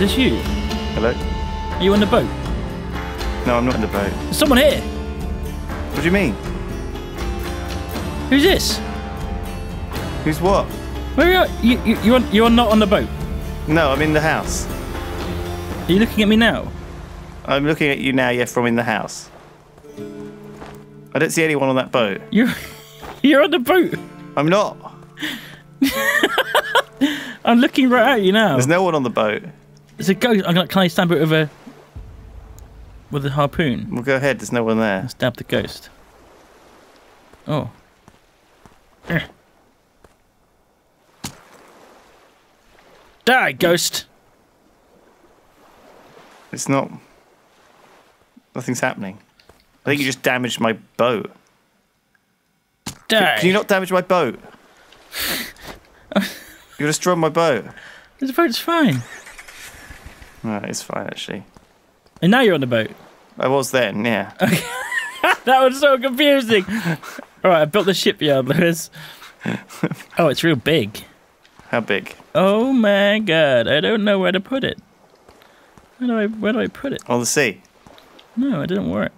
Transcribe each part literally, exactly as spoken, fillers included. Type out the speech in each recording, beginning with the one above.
Is this you? Hello? Are you on the boat? No, I'm not on the boat. There's someone here! What do you mean? Who's this? Who's what? Where are you? You, you, you, are, you are not on the boat. No, I'm in the house. Are you looking at me now? I'm looking at you now, yeah, from in the house. I don't see anyone on that boat. You're, you're on the boat. I'm not. I'm looking right at you now. There's no one on the boat. There's a ghost. I'm gonna, can I stab it with a, with a harpoon? Well, go ahead. There's no one there. I'll stab the ghost. Oh. Die, ghost. It's not. Nothing's happening. I think you just damaged my boat. Die. Can you not damage my boat? You destroyed my boat. This boat's fine. No, it's fine actually. And now you're on the boat. I was then, yeah. Okay. That was so confusing. All right, I built the shipyard, Lewis. Oh, it's real big. How big? Oh my god, I don't know where to put it. Where do I? Where do I put it? On the sea. No, it didn't work.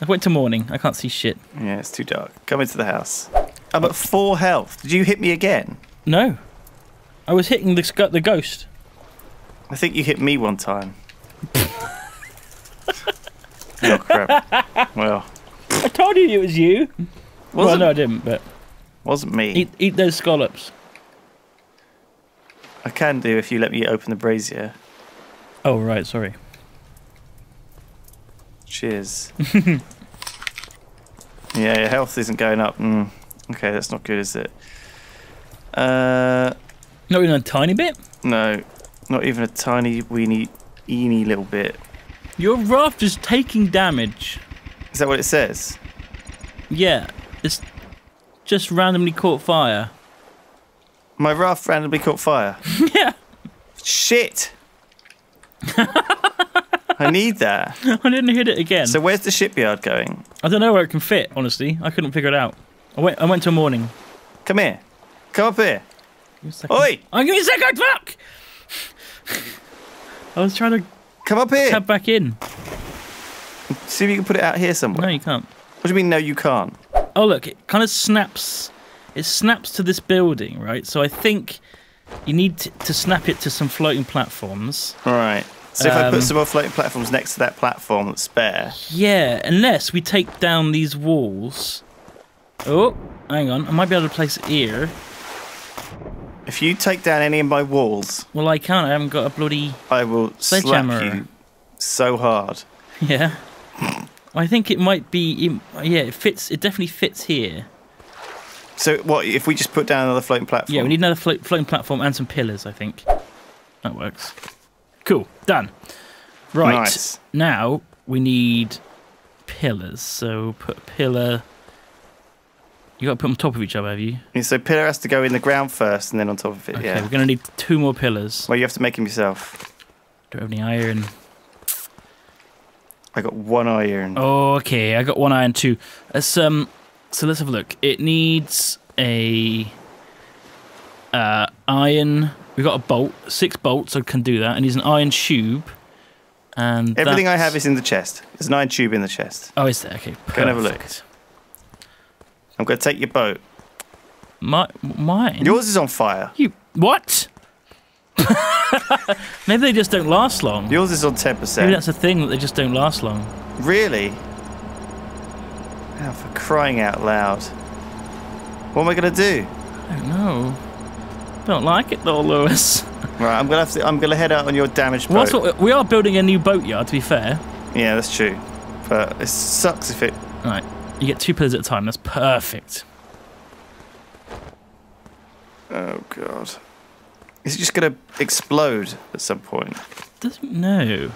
I went to morning. I can't see shit. Yeah, it's too dark. Come into the house. I'm at four health. Did you hit me again? No. I was hitting the, the ghost. I think you hit me one time. Oh, crap. Well. I told you it was you. Wasn't, well, no, I didn't, but... Wasn't me. Eat, eat those scallops. I can do if you let me open the brazier. Oh, right. Sorry. Cheers. Yeah, your health isn't going up. Mm. Okay, that's not good, is it? Uh, not even a tiny bit? No, not even a tiny, weeny, eeny little bit. Your raft is taking damage. Is that what it says? Yeah, it's just randomly caught fire. My raft randomly caught fire? Yeah. Shit! I need that. I didn't hit it again. So where's the shipyard going? I don't know where it can fit, honestly. I couldn't figure it out. I went, I went till morning. Come here. Come up here. Oi! I'm going to say go fuck! I was trying to... Come up here. Tab back in. See if you can put it out here somewhere. No, you can't. What do you mean, no, you can't? Oh, look, it kind of snaps... It snaps to this building, right? So I think you need to, to snap it to some floating platforms. All right. So if um, I put some more floating platforms next to that platform that's spare... Yeah, unless we take down these walls... Oh, hang on. I might be able to place it here. If you take down any of my walls... Well, I can't. I haven't got a bloody... I will sledgehammer. Slap you so hard. Yeah. I think it might be... Yeah, it fits. It definitely fits here. So what, if we just put down another floating platform? Yeah, we need another flo floating platform and some pillars, I think. That works. Cool. Done. Right. Nice. Now we need pillars. So put a pillar... You got to put them on top of each other, have you? Yeah, so pillar has to go in the ground first and then on top of it, okay, yeah. We're going to need two more pillars. Well, you have to make them yourself. Don't have any iron. I got one iron. Oh, okay, I got one iron too. Let's, um, so let's have a look. It needs a uh, iron. We've got a bolt, six bolts, I can do that. And it needs an iron tube. And everything that's... I have is in the chest. There's an iron tube in the chest. Oh, is there? Okay, perfect. Go and have a look. I'm going to take your boat. My, mine? Yours is on fire. You... What? Maybe they just don't last long. Yours is on ten percent. Maybe that's a thing, that they just don't last long. Really? Oh, for crying out loud. What am I going to do? I don't know. Don't like it though, Lewis. Right, I'm going to have to... I'm going to head out on your damaged boat. Well, what, we are building a new boatyard, to be fair. Yeah, that's true. But it sucks if it... All right. You get two pillars at a time. That's perfect. Oh, God. Is it just going to explode at some point? Doesn't know.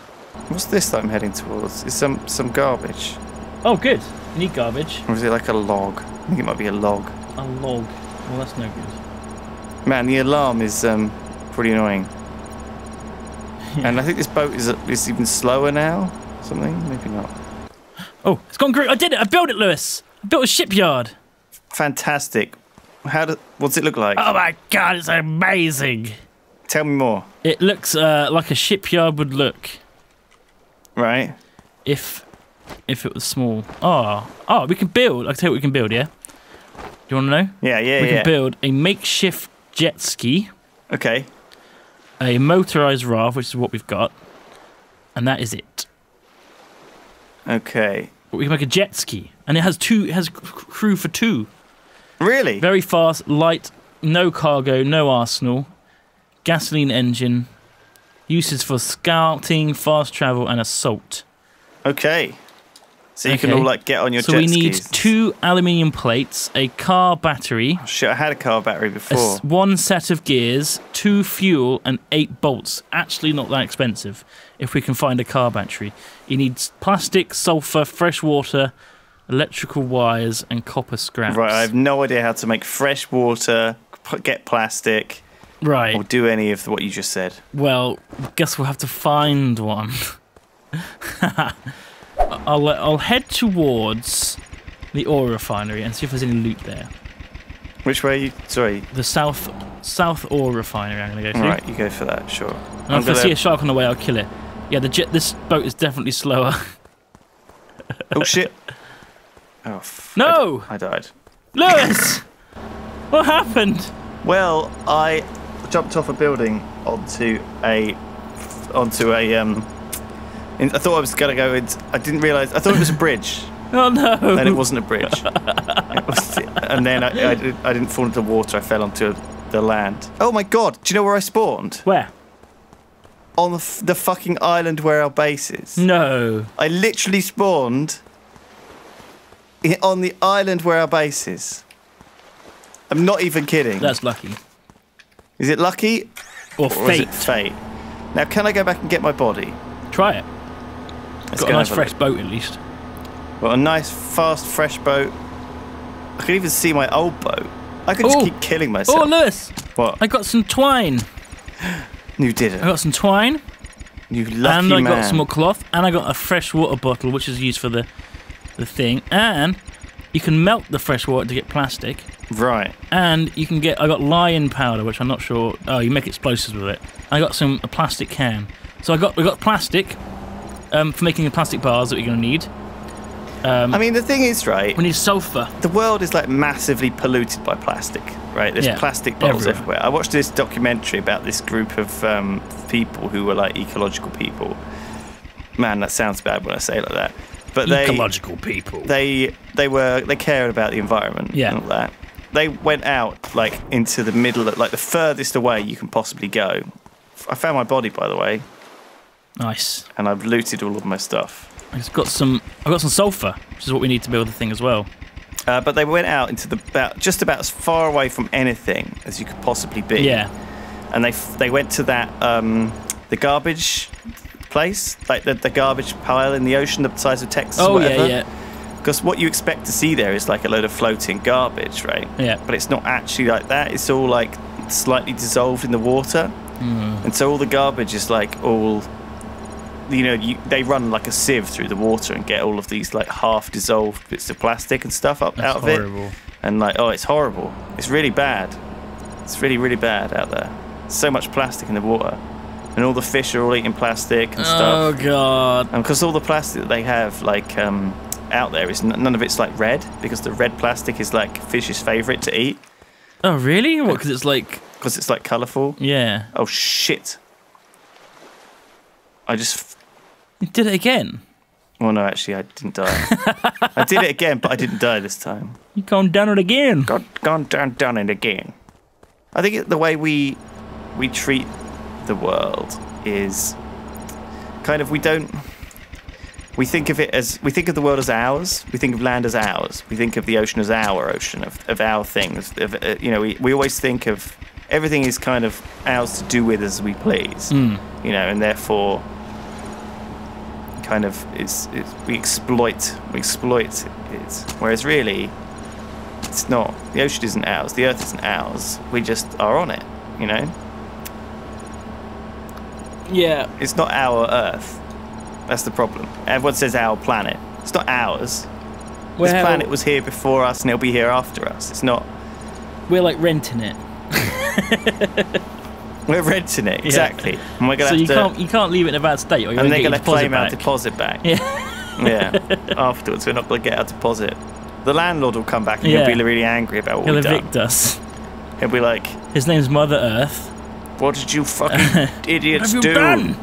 What's this that I'm heading towards? It's some, some garbage. Oh, good. You need garbage. Or is it like a log? I think it might be a log. A log. Well, that's no good. Man, the alarm is um, pretty annoying. Yeah. And I think this boat is, is even slower now. Something? Maybe not. Oh, it's gone green. I did it. I built it, Lewis. I built a shipyard. Fantastic. How do, what's it look like? Oh, my God. It's amazing. Tell me more. It looks uh, like a shipyard would look. Right. If if it was small. Oh, oh, we can build. I can tell you what we can build, yeah? Do you want to know? Yeah, yeah, we yeah. We can build a makeshift jet ski. Okay. A motorized raft, which is what we've got. And that is it. Okay. But we can make a jet ski. And it has two, it has crew for two. Really? Very fast, light, no cargo, no arsenal, gasoline engine, uses for scouting, fast travel, and assault. Okay. So you okay. can all like get on your so jet skis. So we need two aluminium plates, a car battery. Oh, shit, I had a car battery before. One set of gears, two fuel, and eight bolts. Actually not that expensive if we can find a car battery. You need plastic, sulfur, fresh water, electrical wires, and copper scraps. Right, I have no idea how to make fresh water, get plastic, right, or do any of what you just said. Well, guess we'll have to find one. I'll, I'll head towards the oil refinery and see if there's any loot there. Which way are you? Sorry. The south south oil refinery I'm going to go to. Right, you go for that, sure. And I'm if gonna... I see a shark on the way, I'll kill it. Yeah, the jet, this boat is definitely slower. Oh, shit. Oh, f no! I, I died. Lewis! What happened? Well, I jumped off a building onto a... onto a... um. I thought I was going to go into... I didn't realise... I thought it was a bridge. Oh, no! And it wasn't a bridge. It was, and then I, I, did, I didn't fall into the water. I fell onto the land. Oh, my God! Do you know where I spawned? Where? On the, f the fucking island where our base is. No. I literally spawned on the island where our base is. I'm not even kidding. That's lucky. Is it lucky? Or, or fate. Is it fate? Now, can I go back and get my body? Try it. Let's got a nice fresh boat, at least. Well, a nice, fast, fresh boat. I could even see my old boat. I could just Ooh. keep killing myself. Oh, Lewis! What? I got some twine. You didn't. I got some twine. You lucky man. And I got some more cloth, and I got a fresh water bottle, which is used for the the thing. And you can melt the fresh water to get plastic. Right. And you can get. I got lion powder, which I'm not sure. Oh, you make explosives with it. I got some a plastic can. So I got we got plastic. Um, for making the plastic bars that we're going to need. Um, I mean, the thing is, right? We need sulfur. The world is like massively polluted by plastic, right? There's yeah, plastic bottles everywhere. everywhere. I watched this documentary about this group of um, people who were like ecological people. Man, that sounds bad when I say it like that. But they ecological people. They they were they cared about the environment yeah. and all that. They went out like into the middle, of, like the furthest away you can possibly go. I found my body, by the way. Nice. And I've looted all of my stuff. I've got some. I've got some sulfur, which is what we need to build the thing as well. Uh, but they went out into the about, just about as far away from anything as you could possibly be. Yeah. And they f they went to that um, the garbage place, like the, the garbage pile in the ocean, the size of Texas. Oh or whatever. yeah, yeah. Because what you expect to see there is like a load of floating garbage, right? Yeah. But it's not actually like that. It's all like slightly dissolved in the water, mm. and so all the garbage is like all. You know, you, they run like a sieve through the water and get all of these like half-dissolved bits of plastic and stuff up That's out of horrible. it. And like, oh, it's horrible. It's really bad. It's really, really bad out there. So much plastic in the water, and all the fish are all eating plastic and stuff. Oh God! And because all the plastic that they have like um, out there is n none of it's like red, because the red plastic is like fish's favourite to eat. Oh really? What? Because it's like because it's like colourful. Yeah. Oh shit! I just. You did it again? Well, no, actually, I didn't die. I did it again, but I didn't die this time. You gone down it again. Gone, gone down, done it again. I think it, the way we we treat the world is kind of we don't. We think of it as we think of the world as ours. We think of land as ours. We think of the ocean as our ocean, of of our things. Of, uh, you know, we we always think of everything is kind of ours to do with as we please. Mm. You know, and therefore. Kind of, it's, it's we exploit, we exploit it. Whereas really, it's not. The ocean isn't ours. The earth isn't ours. We just are on it, you know. Yeah. It's not our earth. That's the problem. Everyone says our planet. It's not ours. Well, this planet was here before us, and it'll be here after us. It's not. We're like renting it. We're renting it, exactly. Yeah. And we're gonna so have you to, can't you can't leave it in a bad state, or you're and gonna they're going to claim back. our deposit back. Yeah, yeah. Afterwards, we're not going to get our deposit. The landlord will come back and yeah. he'll be really angry about what he'll we've done. He'll evict us. He'll be like, "His name's Mother Earth. What did you fucking idiots do done?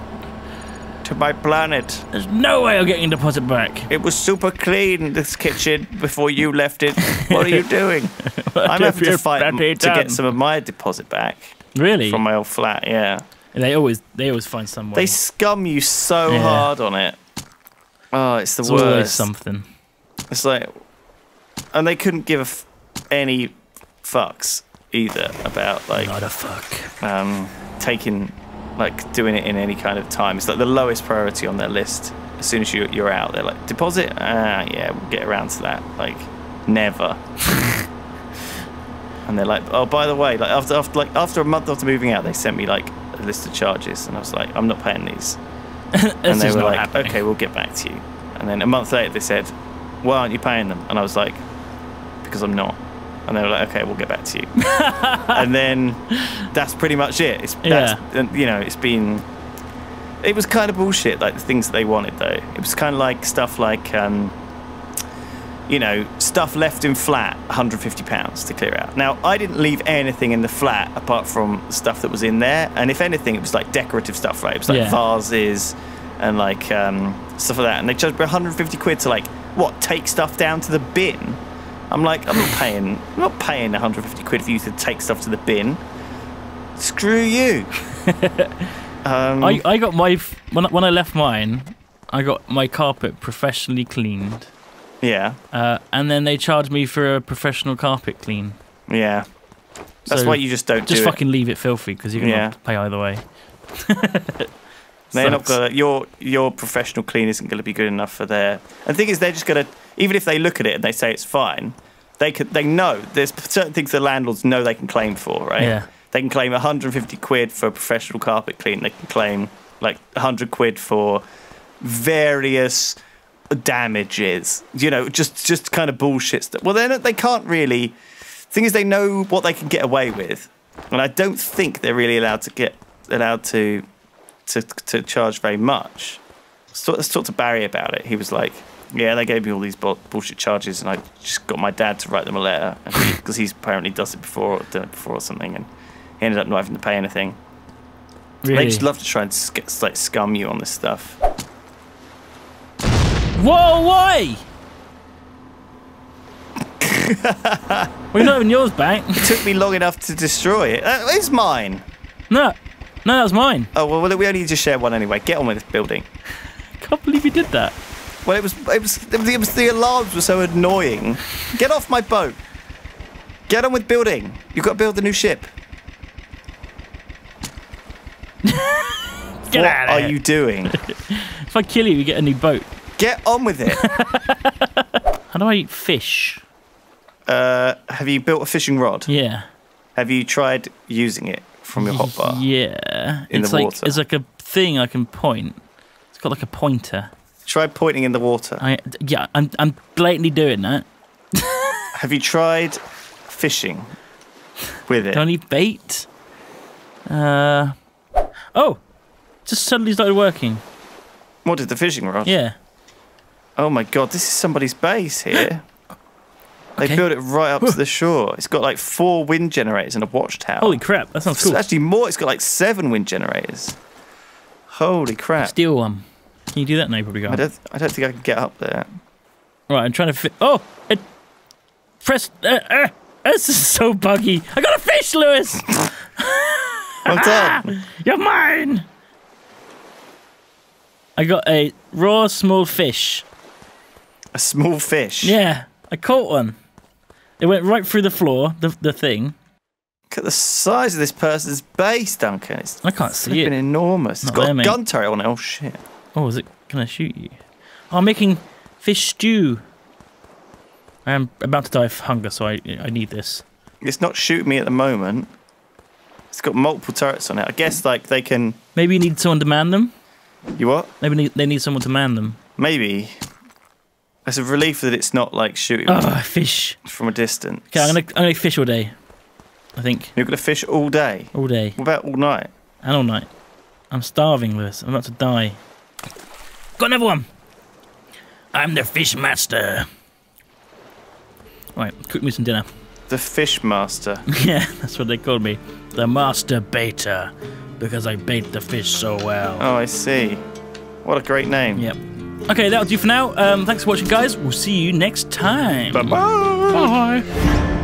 to my planet? There's no way I'm getting a deposit back. It was super clean, this kitchen, before you left it. What are you doing? I'm having to fight to done? get some of my deposit back." Really? From my old flat, yeah. And they always, they always find someone. They scum you so yeah. hard on it. Oh, it's the it's worst. It's always something. It's like, and they couldn't give a f any fucks either about like not a fuck. Um, taking, like, doing it in any kind of time. It's like the lowest priority on their list. As soon as you you're out, they're like, deposit. Ah, uh, yeah, we'll get around to that. Like, never. And they're like, oh, by the way, like after, after like after a month after moving out, they sent me like a list of charges, and I was like, I'm not paying these. And they were like, happening. okay, we'll get back to you. And then a month later, they said, why aren't you paying them? And I was like, because I'm not. And they were like, okay, we'll get back to you. And then that's pretty much it. It's yeah. that's, you know, it's been. It was kind of bullshit, like the things that they wanted though. It was kind of like stuff like. Um, You know, stuff left in flat, one hundred fifty pounds to clear out. Now, I didn't leave anything in the flat apart from the stuff that was in there. And if anything, it was like decorative stuff, right? It was like yeah. vases and like um, stuff like that. And they charged me a hundred and fifty quid to like, what, take stuff down to the bin? I'm like, I'm not paying, I'm not paying a hundred and fifty quid for you to take stuff to the bin. Screw you. um, I, I got my, when, when I left mine, I got my carpet professionally cleaned. Yeah. Uh, and then they charge me for a professional carpet clean. Yeah. That's so why you just don't just do it. Just fucking leave it filthy, because you're going to yeah. have to pay either way. They're not gonna, your, your professional clean isn't going to be good enough for their... And the thing is, they're just going to... Even if they look at it and they say it's fine, they could, they know. There's certain things the landlords know they can claim for, right? Yeah. They can claim a hundred and fifty quid for a professional carpet clean. They can claim, like, a hundred quid for various... damages, you know, just just kind of bullshit stuff. Well, they they can't really. Thing is, they know what they can get away with, and I don't think they're really allowed to get allowed to to to charge very much. So let's talk to Barry about it. He was like, "Yeah, they gave me all these bull bullshit charges, and I just got my dad to write them a letter because he, he's apparently does it before or done it before or something, and he ended up not having to pay anything." Really? They just love to try and like scum you on this stuff. Whoa, why? We're not having yours back. It took me long enough to destroy it. That is mine. No, no, that was mine. Oh, well, we only just shared one anyway. Get on with this building. I can't believe you did that. Well, it was, it was, it was, it was the alarms were so annoying. Get off my boat. Get on with building. You've got to build the new ship. Get out of here. What are you doing? If I kill you, we get a new boat. Get on with it. How do I eat fish? Uh, have you built a fishing rod? Yeah. Have you tried using it from your hotbar? Yeah. In it's the like, water? It's like a thing I can point. It's got like a pointer. Try pointing in the water. I, yeah, I'm, I'm blatantly doing that. Have you tried fishing with it? Do I need bait? Uh, oh, just suddenly started working. What, did the fishing rod? Yeah. Oh my god, this is somebody's base here. They okay. built it right up Whoa. to the shore. It's got like four wind generators and a watchtower. Holy crap, that sounds cool. It's actually more, it's got like seven wind generators. Holy crap. Steal one. Can you do that now, probably, guys? I don't, I don't think I can get up there. Right, I'm trying to fit. Oh! It press. Uh, uh, this is so buggy. I got a fish, Lewis! Well done. You're mine! I got a raw small fish. A small fish? Yeah, I caught one. It went right through the floor, the, the thing. Look at the size of this person's base, Duncan. It's I can't see it. It's enormous. Not it's got there, a gun mate. turret on it. Oh, shit. Oh, is it going to shoot you? Oh, I'm making fish stew. I am about to die of hunger, so I, I need this. It's not shooting me at the moment. It's got multiple turrets on it. I guess, like, they can... Maybe you need someone to man them? You what? Maybe they need, they need someone to man them. Maybe. It's a relief that it's not like shooting. Oh, fish from a distance. Okay, I'm gonna I'm gonna fish all day. I think. You're gonna fish all day. All day. What about all night? and all night. I'm starving, Lewis. I'm about to die. Got another one! I'm the fish master. Right, cook me some dinner. The fish master. Yeah, that's what they called me. The master baiter, because I bait the fish so well. Oh, I see. What a great name. Yep. Okay, that'll do for now. Um, thanks for watching, guys. We'll see you next time. Bye-bye. Bye. -bye. Bye.